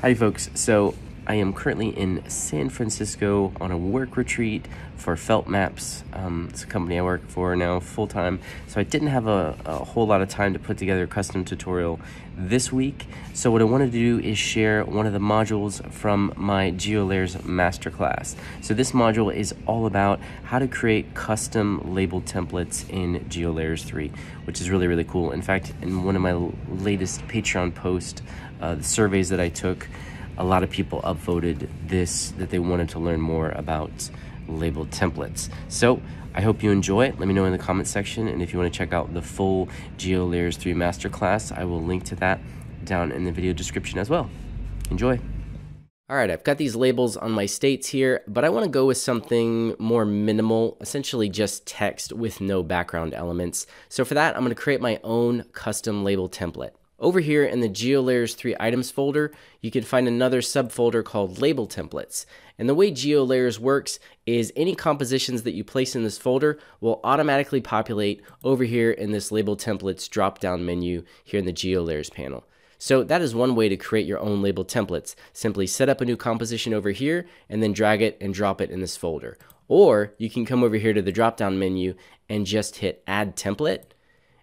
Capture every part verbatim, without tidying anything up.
Hi folks, so I am currently in San Francisco on a work retreat for Felt Maps. Um, it's a company I work for now full-time, so I didn't have a, a whole lot of time to put together a custom tutorial this week. So what I wanted to do is share one of the modules from my GeoLayers Masterclass. So this module is all about how to create custom label templates in GeoLayers three, which is really, really cool. In fact, in one of my latest Patreon posts, Uh, the surveys that I took, a lot of people upvoted this, that they wanted to learn more about label templates. So I hope you enjoy it. Let me know in the comment section. And if you want to check out the full GeoLayers three Masterclass, I will link to that down in the video description as well. Enjoy. All right, I've got these labels on my states here, but I want to go with something more minimal, essentially just text with no background elements. So for that, I'm going to create my own custom label template. Over here in the GeoLayers three items folder, you can find another subfolder called label templates. And the way GeoLayers works is any compositions that you place in this folder will automatically populate over here in this label templates drop-down menu here in the GeoLayers panel. So that is one way to create your own label templates. Simply set up a new composition over here and then drag it and drop it in this folder. Or you can come over here to the drop-down menu and just hit add template.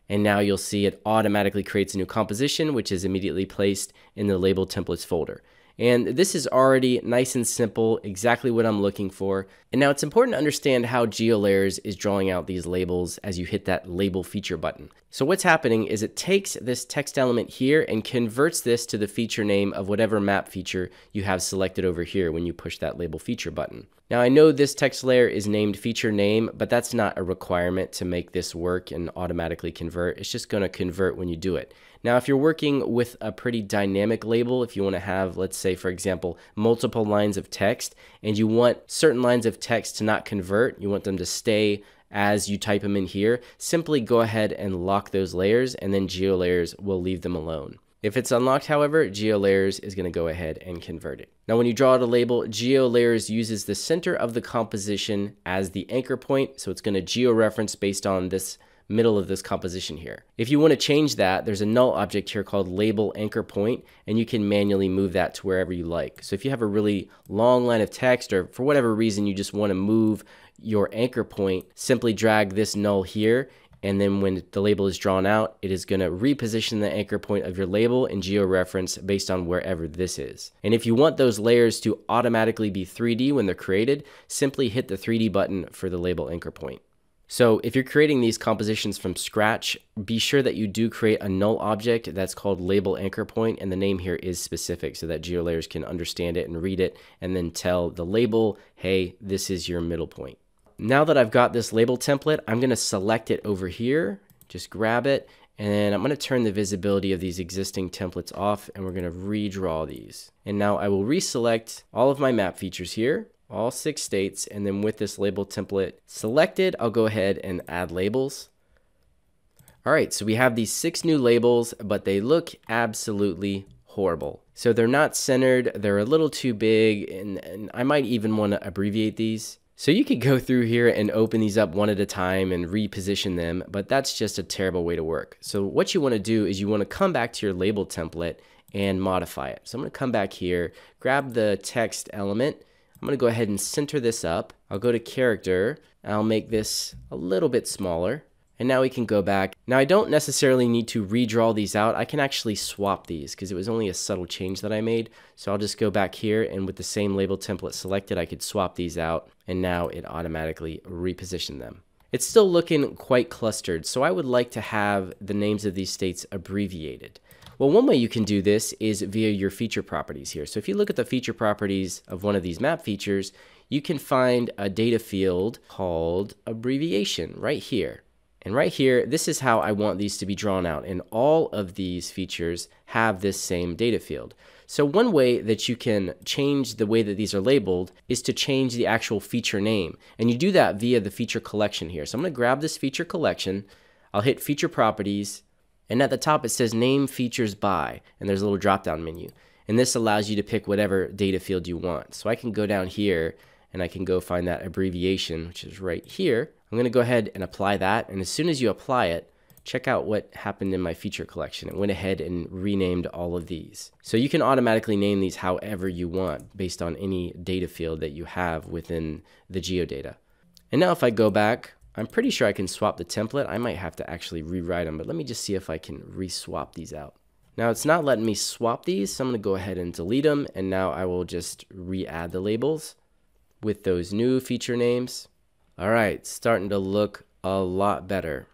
And now you'll see it automatically creates a new composition, which is immediately placed in the label templates folder. And this is already nice and simple, exactly what I'm looking for. And now it's important to understand how GeoLayers is drawing out these labels as you hit that label feature button. So what's happening is it takes this text element here and converts this to the feature name of whatever map feature you have selected over here when you push that label feature button. Now I know this text layer is named feature name, but that's not a requirement to make this work and automatically convert. It's just going to convert when you do it. Now if you're working with a pretty dynamic label, if you want to have, let's say for example, multiple lines of text and you want certain lines of text to not convert, you want them to stay as you type them in here, simply go ahead and lock those layers and then GeoLayers will leave them alone. If it's unlocked, however, GeoLayers is going to go ahead and convert it. Now when you draw out a label, GeoLayers uses the center of the composition as the anchor point, so it's going to georeference based on this middle of this composition here. If you want to change that, there's a null object here called label anchor point, and you can manually move that to wherever you like. So if you have a really long line of text, or for whatever reason you just want to move your anchor point, simply drag this null here, and then when the label is drawn out, it is going to reposition the anchor point of your label and georeference based on wherever this is. And if you want those layers to automatically be three D when they're created, simply hit the three D button for the label anchor point. So if you're creating these compositions from scratch, be sure that you do create a null object that's called label anchor point, and the name here is specific so that GeoLayers can understand it and read it and then tell the label, hey, this is your middle point. Now that I've got this label template, I'm going to select it over here, just grab it, and I'm going to turn the visibility of these existing templates off, and we're going to redraw these. And now I will reselect all of my map features here, all six states, and then with this label template selected, I'll go ahead and add labels. All right, so we have these six new labels, but they look absolutely horrible. So they're not centered, they're a little too big, and, and I might even want to abbreviate these. So you could go through here and open these up one at a time and reposition them, but that's just a terrible way to work. So what you want to do is you want to come back to your label template and modify it. So I'm going to come back here, grab the text element, I'm going to go ahead and center this up. I'll go to character. I'll make this a little bit smaller. And now we can go back. Now I don't necessarily need to redraw these out. I can actually swap these because it was only a subtle change that I made. So I'll just go back here, and with the same label template selected, I could swap these out, and now it automatically repositioned them. It's still looking quite clustered, so I would like to have the names of these states abbreviated. Well, one way you can do this is via your feature properties here. So if you look at the feature properties of one of these map features, you can find a data field called abbreviation right here. And right here, this is how I want these to be drawn out. And all of these features have this same data field. So one way that you can change the way that these are labeled is to change the actual feature name. And you do that via the feature collection here. So I'm going to grab this feature collection. I'll hit feature properties. And at the top it says name features by, and there's a little drop down menu. And this allows you to pick whatever data field you want. So I can go down here and I can go find that abbreviation, which is right here. I'm going to go ahead and apply that. And as soon as you apply it, check out what happened in my feature collection. It went ahead and renamed all of these. So you can automatically name these however you want based on any data field that you have within the geodata. And now if I go back, I'm pretty sure I can swap the template. I might have to actually rewrite them, but let me just see if I can re-swap these out. Now it's not letting me swap these, so I'm gonna go ahead and delete them, and now I will just re-add the labels with those new feature names. All right, starting to look a lot better,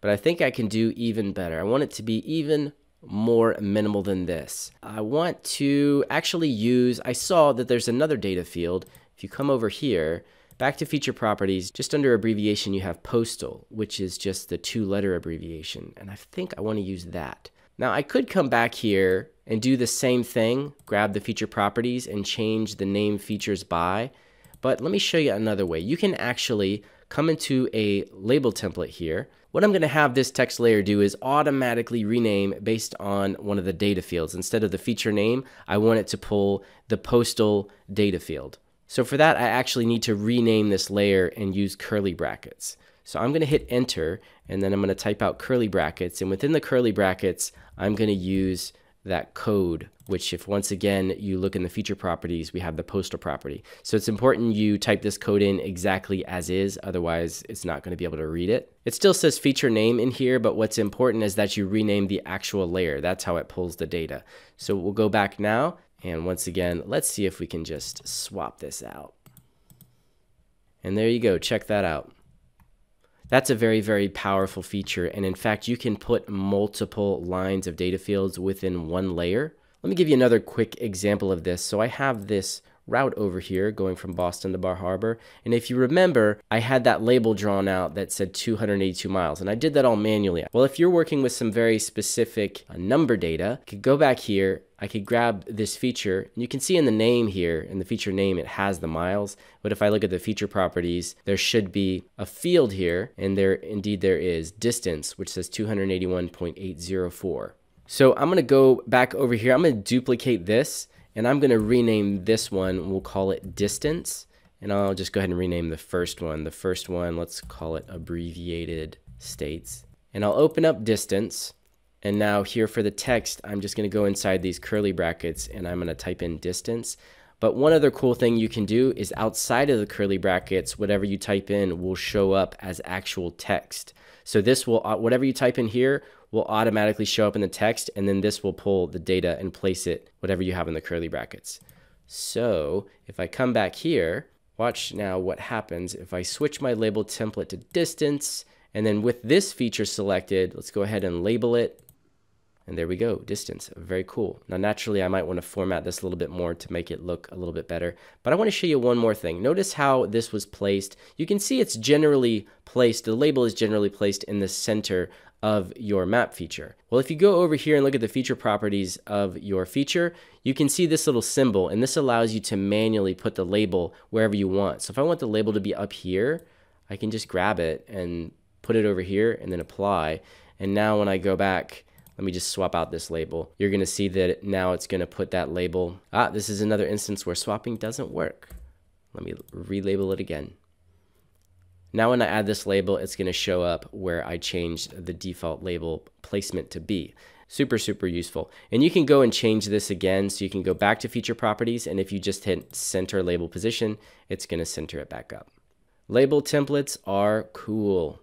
but I think I can do even better. I want it to be even more minimal than this. I want to actually use, I saw that there's another data field. If you come over here, back to feature properties, just under abbreviation, you have postal, which is just the two letter abbreviation. And I think I want to use that. Now I could come back here and do the same thing, grab the feature properties and change the name features by. But let me show you another way. You can actually come into a label template here. What I'm going to have this text layer do is automatically rename based on one of the data fields. Instead of the feature name, I want it to pull the postal data field. So for that, I actually need to rename this layer and use curly brackets. So I'm going to hit enter, and then I'm going to type out curly brackets. And within the curly brackets, I'm going to use that code, which if once again you look in the feature properties, we have the postal property. So it's important you type this code in exactly as is, otherwise it's not going to be able to read it. It still says feature name in here, but what's important is that you rename the actual layer. That's how it pulls the data. So we'll go back now, and once again, let's see if we can just swap this out. And there you go, check that out. That's a very, very powerful feature, and in fact, you can put multiple lines of data fields within one layer. Let me give you another quick example of this. So I have this route over here going from Boston to Bar Harbor, and if you remember, I had that label drawn out that said two hundred eighty-two miles, and I did that all manually. Well, if you're working with some very specific number data, you could go back here, I could grab this feature, and you can see in the name here, in the feature name, it has the miles, but if I look at the feature properties, there should be a field here, and there indeed there is distance, which says two hundred eighty-one point eight zero four. So I'm gonna go back over here, I'm gonna duplicate this, and I'm gonna rename this one, we'll call it distance, and I'll just go ahead and rename the first one. The first one, let's call it abbreviated states, and I'll open up distance. And now here for the text, I'm just going to go inside these curly brackets and I'm going to type in distance. But one other cool thing you can do is outside of the curly brackets, whatever you type in will show up as actual text. So this will, whatever you type in here will automatically show up in the text, and then this will pull the data and place it, whatever you have in the curly brackets. So if I come back here, watch now what happens if I switch my label template to distance, and then with this feature selected, let's go ahead and label it. And there we go, distance, very cool. Now naturally I might want to format this a little bit more to make it look a little bit better, but I want to show you one more thing. Notice how this was placed. You can see it's generally placed, the label is generally placed in the center of your map feature. Well, if you go over here and look at the feature properties of your feature, you can see this little symbol, and this allows you to manually put the label wherever you want. So if I want the label to be up here, I can just grab it and put it over here and then apply. And now when I go back, let me just swap out this label. You're gonna see that now it's gonna put that label. Ah, this is another instance where swapping doesn't work. Let me relabel it again. Now when I add this label, it's gonna show up where I changed the default label placement to be. Super, super useful. And you can go and change this again, so you can go back to feature properties, and if you just hit center label position, it's gonna center it back up. Label templates are cool.